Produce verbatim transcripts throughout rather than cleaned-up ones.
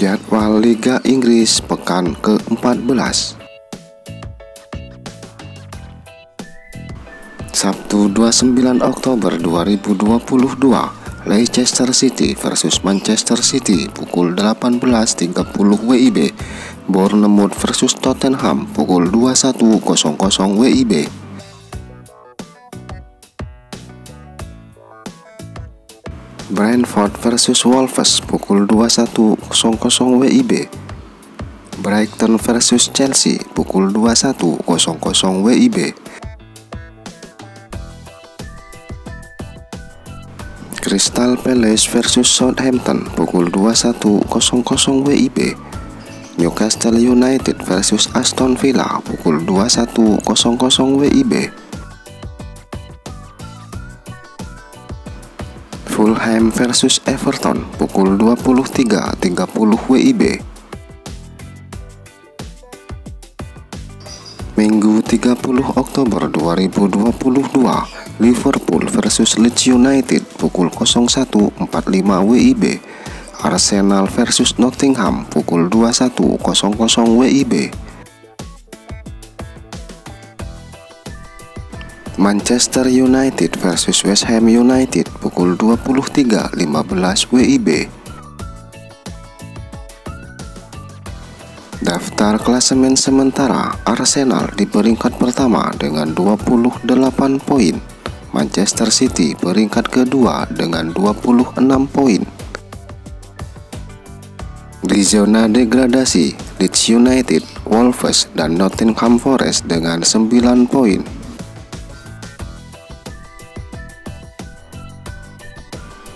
jadwal Liga Inggris pekan ke empat belas. Sabtu dua puluh sembilan Oktober dua ribu dua puluh dua, Leicester City versus Manchester City pukul delapan belas tiga puluh W I B, Bournemouth versus Tottenham pukul dua puluh satu nol nol W I B. Brentford versus Wolves pukul dua puluh satu nol nol W I B, Brighton versus Chelsea pukul dua puluh satu nol nol W I B. Crystal Palace versus Southampton pukul dua puluh satu nol nol W I B, Newcastle United versus Aston Villa pukul dua puluh satu nol nol W I B. Fulham versus Everton pukul dua puluh tiga tiga puluh W I B. Minggu tiga puluh Oktober dua ribu dua puluh dua, Liverpool versus Leeds United pukul nol satu empat puluh lima W I B, Arsenal versus Nottingham pukul dua puluh satu nol nol W I B. Manchester United versus West Ham United pukul dua puluh tiga lima belas W I B. Daftar klasemen sementara, Arsenal di peringkat pertama dengan dua puluh delapan poin. Manchester City peringkat kedua dengan dua puluh enam poin. Di zona degradasi, Leeds United, Wolves, dan Nottingham Forest dengan sembilan poin.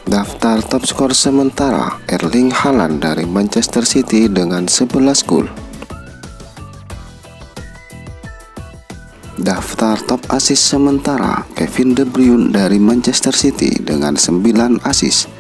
Daftar top skor sementara, Erling Haaland dari Manchester City dengan sebelas gol. Daftar top assist sementara, Kevin De Bruyne dari Manchester City dengan sembilan assist.